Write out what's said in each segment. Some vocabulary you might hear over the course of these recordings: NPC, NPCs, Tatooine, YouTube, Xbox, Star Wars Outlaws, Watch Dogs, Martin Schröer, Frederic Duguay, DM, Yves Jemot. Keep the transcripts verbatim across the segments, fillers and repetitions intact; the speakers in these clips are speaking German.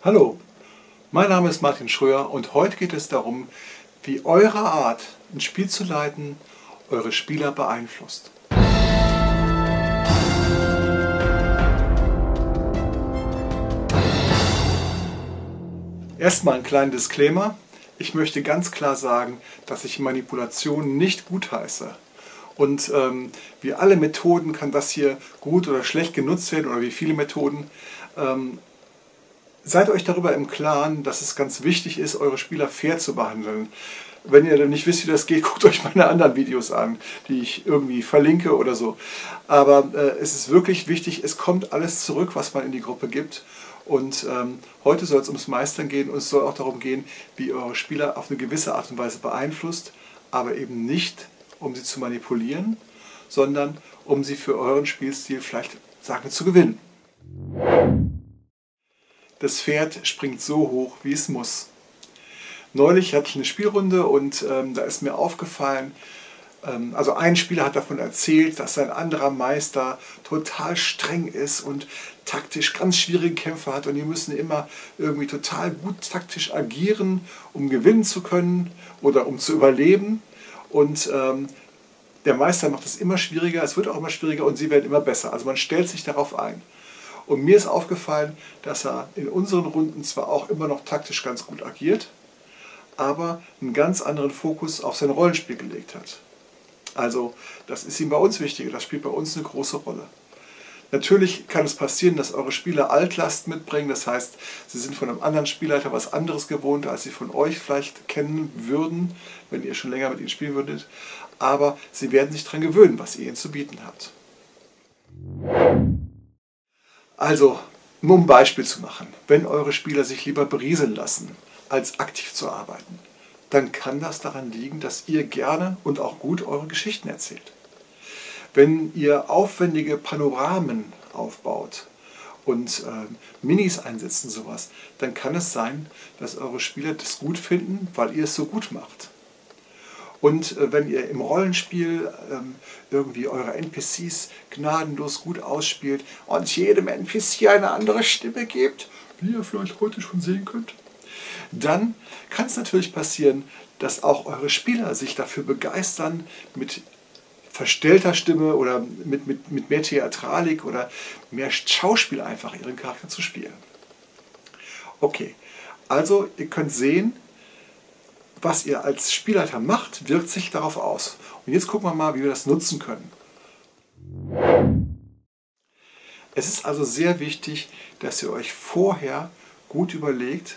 Hallo, mein Name ist Martin Schröer und heute geht es darum, wie eure Art, ein Spiel zu leiten, eure Spieler beeinflusst. Erstmal ein kleiner Disclaimer. Ich möchte ganz klar sagen, dass ich Manipulationen nicht gutheiße. Und ähm, wie alle Methoden kann das hier gut oder schlecht genutzt werden oder wie viele Methoden. Ähm, Seid euch darüber im Klaren, dass es ganz wichtig ist, eure Spieler fair zu behandeln. Wenn ihr nicht wisst, wie das geht, guckt euch meine anderen Videos an, die ich irgendwie verlinke oder so. Aber äh, es ist wirklich wichtig, es kommt alles zurück, was man in die Gruppe gibt. Und ähm, heute soll es ums Meistern gehen und es soll auch darum gehen, wie ihr eure Spieler auf eine gewisse Art und Weise beeinflusst, aber eben nicht, um sie zu manipulieren, sondern um sie für euren Spielstil vielleicht, sagen wir, zu gewinnen. Das Pferd springt so hoch, wie es muss. Neulich hatte ich eine Spielrunde und ähm, da ist mir aufgefallen, ähm, also ein Spieler hat davon erzählt, dass sein anderer Meister total streng ist und taktisch ganz schwierige Kämpfe hat und die müssen immer irgendwie total gut taktisch agieren, um gewinnen zu können oder um zu überleben. Und ähm, der Meister macht es immer schwieriger, es wird auch immer schwieriger und sie werden immer besser. Also man stellt sich darauf ein. Und mir ist aufgefallen, dass er in unseren Runden zwar auch immer noch taktisch ganz gut agiert, aber einen ganz anderen Fokus auf sein Rollenspiel gelegt hat. Also das ist ihm bei uns wichtiger, das spielt bei uns eine große Rolle. Natürlich kann es passieren, dass eure Spieler Altlasten mitbringen, das heißt, sie sind von einem anderen Spielleiter was anderes gewohnt, als sie von euch vielleicht kennen würden, wenn ihr schon länger mit ihnen spielen würdet, aber sie werden sich daran gewöhnen, was ihr ihnen zu bieten habt. Also, nur um ein Beispiel zu machen, wenn eure Spieler sich lieber berieseln lassen, als aktiv zu arbeiten, dann kann das daran liegen, dass ihr gerne und auch gut eure Geschichten erzählt. Wenn ihr aufwendige Panoramen aufbaut und äh, Minis einsetzt und sowas, dann kann es sein, dass eure Spieler das gut finden, weil ihr es so gut macht. Und wenn ihr im Rollenspiel ähm, irgendwie eure N P Cs gnadenlos gut ausspielt und jedem N P C eine andere Stimme gebt, wie ihr vielleicht heute schon sehen könnt, dann kann es natürlich passieren, dass auch eure Spieler sich dafür begeistern, mit verstellter Stimme oder mit, mit, mit mehr Theatralik oder mehr Schauspiel einfach ihren Charakter zu spielen. Okay, also ihr könnt sehen, was ihr als Spielleiter macht, wirkt sich darauf aus. Und jetzt gucken wir mal, wie wir das nutzen können. Es ist also sehr wichtig, dass ihr euch vorher gut überlegt,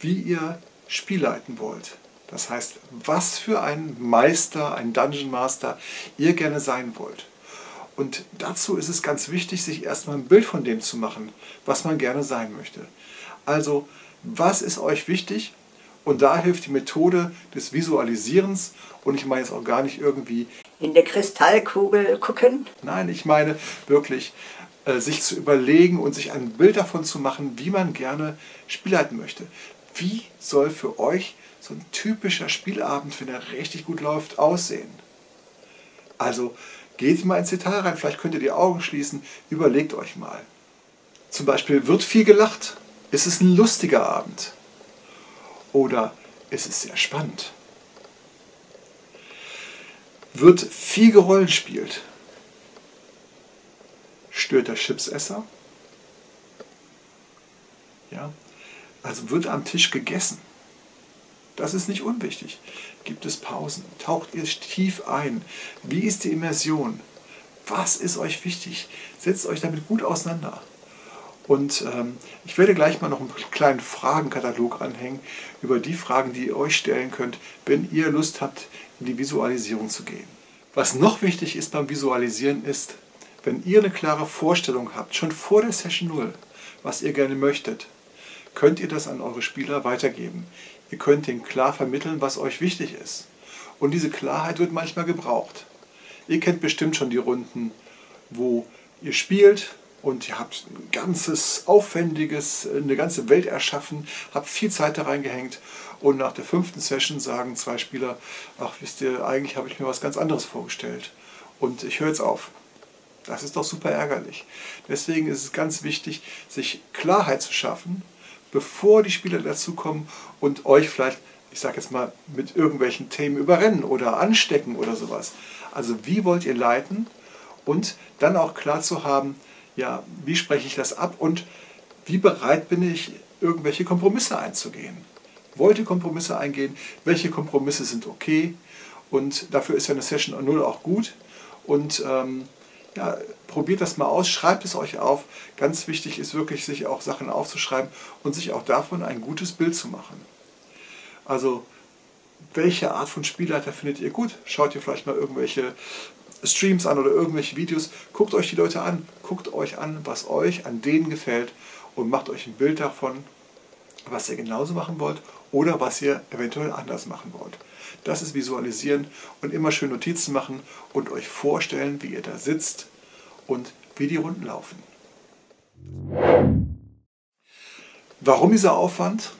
wie ihr Spiel leiten wollt. Das heißt, was für ein Meister, ein Dungeon Master ihr gerne sein wollt. Und dazu ist es ganz wichtig, sich erstmal ein Bild von dem zu machen, was man gerne sein möchte. Also, was ist euch wichtig? Und da hilft die Methode des Visualisierens und ich meine jetzt auch gar nicht irgendwie in der Kristallkugel gucken. Nein, ich meine wirklich äh, sich zu überlegen und sich ein Bild davon zu machen, wie man gerne Spiel leiten möchte. Wie soll für euch so ein typischer Spielabend, wenn er richtig gut läuft, aussehen? Also geht mal ins Detail rein, vielleicht könnt ihr die Augen schließen, überlegt euch mal. Zum Beispiel, wird viel gelacht? Ist es ein lustiger Abend? Oder es ist sehr spannend. Wird viel gerollenspielt? Stört der Chipsesser? Ja. Also wird am Tisch gegessen. Das ist nicht unwichtig. Gibt es Pausen? Taucht ihr tief ein? Wie ist die Immersion? Was ist euch wichtig? Setzt euch damit gut auseinander. Und ähm, ich werde gleich mal noch einen kleinen Fragenkatalog anhängen über die Fragen, die ihr euch stellen könnt, wenn ihr Lust habt, in die Visualisierung zu gehen. Was noch wichtig ist beim Visualisieren ist, wenn ihr eine klare Vorstellung habt, schon vor der Session null, was ihr gerne möchtet, könnt ihr das an eure Spieler weitergeben. Ihr könnt denen klar vermitteln, was euch wichtig ist. Und diese Klarheit wird manchmal gebraucht. Ihr kennt bestimmt schon die Runden, wo ihr spielt, und ihr habt ein ganzes aufwendiges, eine ganze Welt erschaffen, habt viel Zeit da reingehängt und nach der fünften Session sagen zwei Spieler, ach wisst ihr, eigentlich habe ich mir was ganz anderes vorgestellt und ich höre jetzt auf. Das ist doch super ärgerlich. Deswegen ist es ganz wichtig, sich Klarheit zu schaffen, bevor die Spieler dazukommen und euch vielleicht, ich sage jetzt mal, mit irgendwelchen Themen überrennen oder anstecken oder sowas. Also wie wollt ihr leiten und dann auch klar zu haben, ja, wie spreche ich das ab und wie bereit bin ich, irgendwelche Kompromisse einzugehen. Wollt ihr Kompromisse eingehen? Welche Kompromisse sind okay? Und dafür ist ja eine Session null auch gut. Und ähm, ja, probiert das mal aus, schreibt es euch auf. Ganz wichtig ist wirklich, sich auch Sachen aufzuschreiben und sich auch davon ein gutes Bild zu machen. Also, welche Art von Spielleiter findet ihr gut? Schaut ihr vielleicht mal irgendwelche Streams an oder irgendwelche Videos. Guckt euch die Leute an, guckt euch an, was euch an denen gefällt und macht euch ein Bild davon, was ihr genauso machen wollt oder was ihr eventuell anders machen wollt. Das ist Visualisieren und immer schön Notizen machen und euch vorstellen, wie ihr da sitzt und wie die Runden laufen. Warum dieser Aufwand?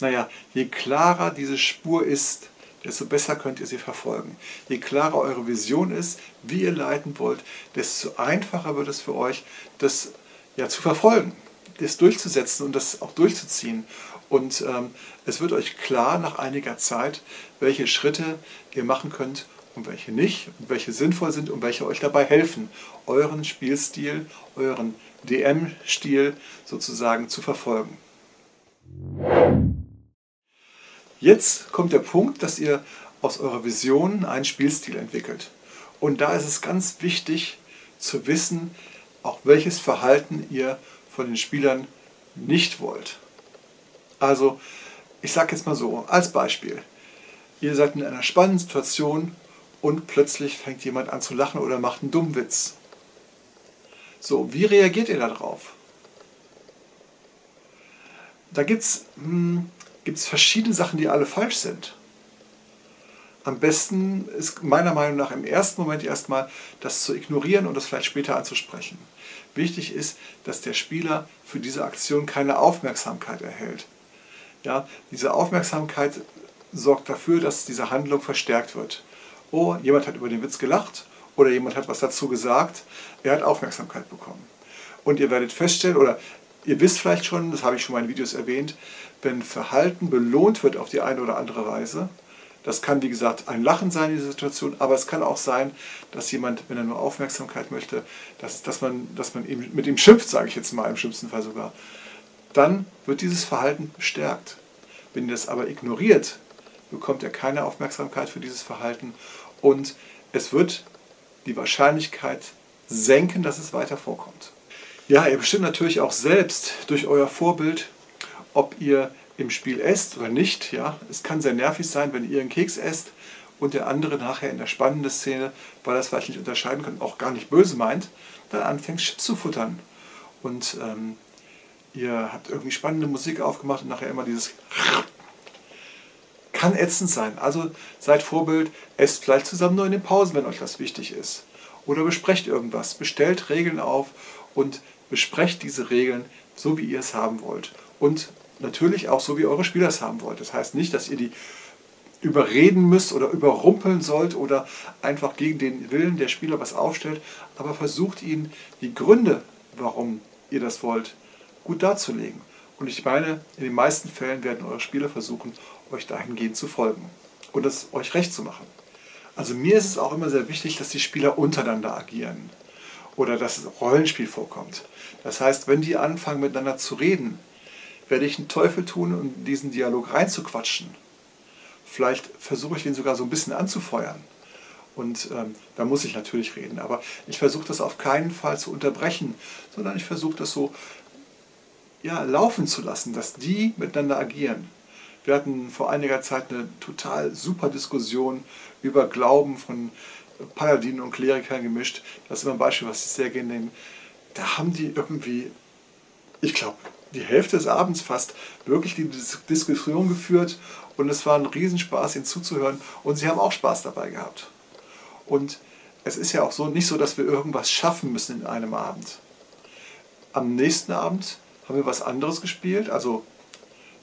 Naja, je klarer diese Spur ist, desto besser könnt ihr sie verfolgen. Je klarer eure Vision ist, wie ihr leiten wollt, desto einfacher wird es für euch, das ja zu verfolgen, das durchzusetzen und das auch durchzuziehen. Und ähm, es wird euch klar nach einiger Zeit, welche Schritte ihr machen könnt und welche nicht, und welche sinnvoll sind und welche euch dabei helfen, euren Spielstil, euren D M-Stil sozusagen zu verfolgen. Jetzt kommt der Punkt, dass ihr aus eurer Vision einen Spielstil entwickelt. Und da ist es ganz wichtig zu wissen, auch welches Verhalten ihr von den Spielern nicht wollt. Also, ich sage jetzt mal so, als Beispiel. Ihr seid in einer spannenden Situation und plötzlich fängt jemand an zu lachen oder macht einen dummen Witz. So, wie reagiert ihr darauf? Da gibt es hm, gibt's verschiedene Sachen, die alle falsch sind. Am besten ist meiner Meinung nach im ersten Moment erstmal das zu ignorieren und das vielleicht später anzusprechen. Wichtig ist, dass der Spieler für diese Aktion keine Aufmerksamkeit erhält. Ja, diese Aufmerksamkeit sorgt dafür, dass diese Handlung verstärkt wird. Oh, jemand hat über den Witz gelacht oder jemand hat was dazu gesagt, er hat Aufmerksamkeit bekommen. Und ihr werdet feststellen, oder ihr wisst vielleicht schon, das habe ich schon mal in Videos erwähnt, wenn Verhalten belohnt wird auf die eine oder andere Weise, das kann, wie gesagt, ein Lachen sein, diese Situation, aber es kann auch sein, dass jemand, wenn er nur Aufmerksamkeit möchte, dass, dass man, dass man eben mit ihm schimpft, sage ich jetzt mal, im schlimmsten Fall sogar. Dann wird dieses Verhalten bestärkt. Wenn ihr das aber ignoriert, bekommt er keine Aufmerksamkeit für dieses Verhalten und es wird die Wahrscheinlichkeit senken, dass es weiter vorkommt. Ja, ihr bestimmt natürlich auch selbst durch euer Vorbild, ob ihr im Spiel esst oder nicht, ja, es kann sehr nervig sein, wenn ihr einen Keks esst und der andere nachher in der spannenden Szene, weil er es vielleicht nicht unterscheiden kann, auch gar nicht böse meint, dann anfängt Chips zu futtern. Und ähm, ihr habt irgendwie spannende Musik aufgemacht und nachher immer dieses kann ätzend sein. Also seid Vorbild, esst vielleicht zusammen nur in den Pausen, wenn euch das wichtig ist. Oder besprecht irgendwas, bestellt Regeln auf und besprecht diese Regeln so, wie ihr es haben wollt. Und natürlich auch so, wie eure Spieler es haben wollt. Das heißt nicht, dass ihr die überreden müsst oder überrumpeln sollt oder einfach gegen den Willen der Spieler was aufstellt, aber versucht ihnen die Gründe, warum ihr das wollt, gut darzulegen. Und ich meine, in den meisten Fällen werden eure Spieler versuchen, euch dahingehend zu folgen und es euch recht zu machen. Also mir ist es auch immer sehr wichtig, dass die Spieler untereinander agieren oder dass Rollenspiel vorkommt. Das heißt, wenn die anfangen, miteinander zu reden, werde ich einen Teufel tun, um in diesen Dialog reinzuquatschen. Vielleicht versuche ich den sogar so ein bisschen anzufeuern. Und ähm, da muss ich natürlich reden. Aber ich versuche das auf keinen Fall zu unterbrechen, sondern ich versuche das so ja, laufen zu lassen, dass die miteinander agieren. Wir hatten vor einiger Zeit eine total super Diskussion über Glauben von Paladinen und Klerikern gemischt. Das ist immer ein Beispiel, was ich sehr gerne nehme. Da haben die irgendwie, ich glaube, die Hälfte des Abends fast wirklich die Diskussion geführt und es war ein Riesenspaß, ihnen zuzuhören und sie haben auch Spaß dabei gehabt. Und es ist ja auch so nicht so, dass wir irgendwas schaffen müssen in einem Abend. Am nächsten Abend haben wir was anderes gespielt, also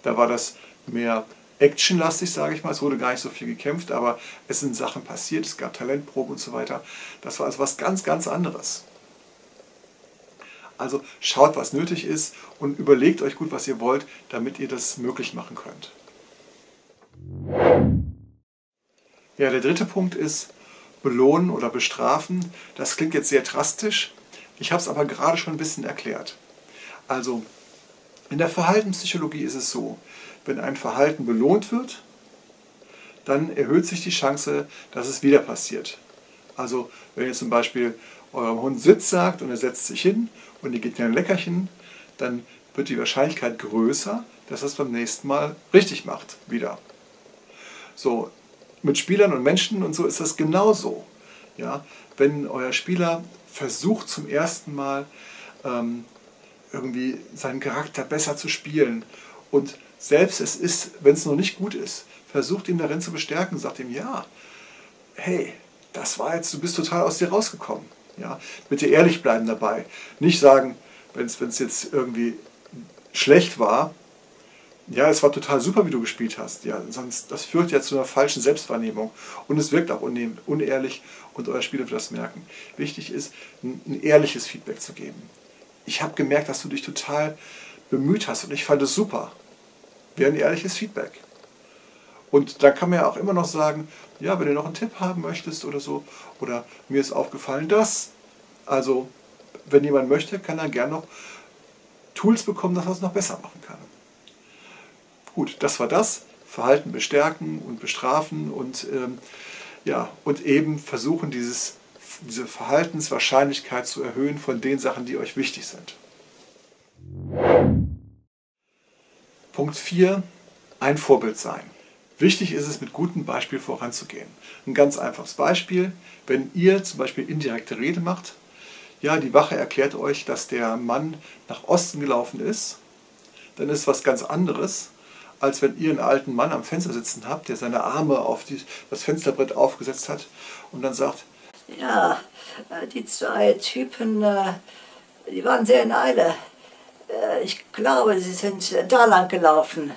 da war das mehr actionlastig, sage ich mal, es wurde gar nicht so viel gekämpft, aber es sind Sachen passiert, es gab Talentproben und so weiter. Das war also was ganz, ganz anderes. Also schaut, was nötig ist und überlegt euch gut, was ihr wollt, damit ihr das möglich machen könnt. Ja, der dritte Punkt ist belohnen oder bestrafen. Das klingt jetzt sehr drastisch, ich habe es aber gerade schon ein bisschen erklärt. Also in der Verhaltenspsychologie ist es so, wenn ein Verhalten belohnt wird, dann erhöht sich die Chance, dass es wieder passiert. Also wenn ihr zum Beispiel eurem Hund Sitz sagt und er setzt sich hin und ihr gebt ihm ein Leckerchen, dann wird die Wahrscheinlichkeit größer, dass er es beim nächsten Mal richtig macht, wieder. So, mit Spielern und Menschen und so ist das genauso. Ja? Wenn euer Spieler versucht zum ersten Mal ähm, irgendwie seinen Charakter besser zu spielen und selbst es ist, wenn es noch nicht gut ist, versucht ihn darin zu bestärken, sagt ihm, ja, hey, das war jetzt, du bist total aus dir rausgekommen. Ja? Bitte ehrlich bleiben dabei. Nicht sagen, wenn es jetzt irgendwie schlecht war, ja, es war total super, wie du gespielt hast. Ja, sonst, das führt ja zu einer falschen Selbstwahrnehmung. Und es wirkt auch unehrlich und euer Spieler wird das merken. Wichtig ist, ein, ein ehrliches Feedback zu geben. Ich habe gemerkt, dass du dich total bemüht hast und ich fand es super. Wäre ein ehrliches Feedback. Und dann kann man ja auch immer noch sagen, ja, wenn du noch einen Tipp haben möchtest oder so, oder mir ist aufgefallen, dass, also, wenn jemand möchte, kann er gerne noch Tools bekommen, dass er es noch besser machen kann. Gut, das war das. Verhalten bestärken und bestrafen und, ähm, ja, und eben versuchen, dieses, diese Verhaltenswahrscheinlichkeit zu erhöhen von den Sachen, die euch wichtig sind. Punkt vier. Ein Vorbild sein. Wichtig ist es, mit gutem Beispiel voranzugehen. Ein ganz einfaches Beispiel, wenn ihr zum Beispiel indirekte Rede macht, ja, die Wache erklärt euch, dass der Mann nach Osten gelaufen ist, dann ist was ganz anderes, als wenn ihr einen alten Mann am Fenster sitzen habt, der seine Arme auf die, das Fensterbrett aufgesetzt hat und dann sagt, ja, die zwei Typen, die waren sehr in Eile. Ich glaube, sie sind da lang gelaufen.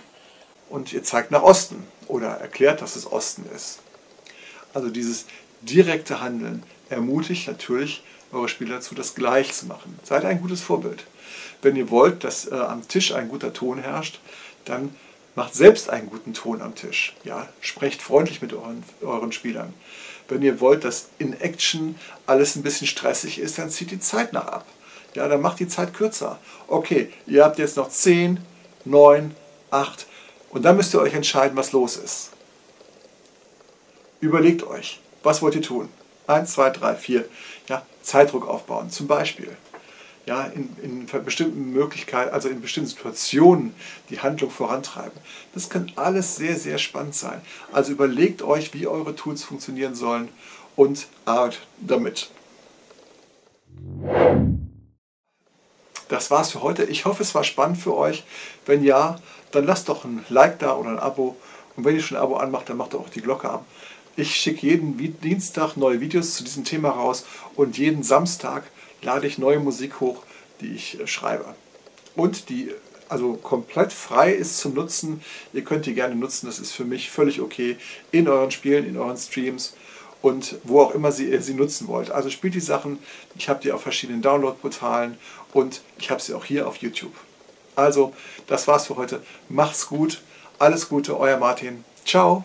Und ihr zeigt nach Osten oder erklärt, dass es Osten ist. Also dieses direkte Handeln ermutigt natürlich eure Spieler dazu, das gleich zu machen. Seid ein gutes Vorbild. Wenn ihr wollt, dass am Tisch ein guter Ton herrscht, dann macht selbst einen guten Ton am Tisch. Ja, sprecht freundlich mit euren, euren Spielern. Wenn ihr wollt, dass in Action alles ein bisschen stressig ist, dann zieht die Zeit nach ab. Ja, dann macht die Zeit kürzer. Okay, ihr habt jetzt noch zehn, neun, acht und dann müsst ihr euch entscheiden, was los ist. Überlegt euch, was wollt ihr tun? eins, zwei, drei, vier. Ja, Zeitdruck aufbauen, zum Beispiel. Ja, in, in bestimmten Möglichkeiten, also in bestimmten Situationen die Handlung vorantreiben. Das kann alles sehr, sehr spannend sein. Also überlegt euch, wie eure Tools funktionieren sollen und arbeitet damit. Das war's für heute. Ich hoffe, es war spannend für euch. Wenn ja, dann lasst doch ein Like da oder ein Abo. Und wenn ihr schon ein Abo anmacht, dann macht doch auch die Glocke an. Ich schicke jeden Dienstag neue Videos zu diesem Thema raus und jeden Samstag lade ich neue Musik hoch, die ich schreibe. Und die also komplett frei ist zum Nutzen. Ihr könnt die gerne nutzen, das ist für mich völlig okay. In euren Spielen, in euren Streams und wo auch immer ihr sie nutzen wollt. Also spielt die Sachen, ich habe die auf verschiedenen Download-Portalen und ich habe sie auch hier auf YouTube. Also, das war's für heute. Macht's gut, alles Gute, euer Martin. Ciao!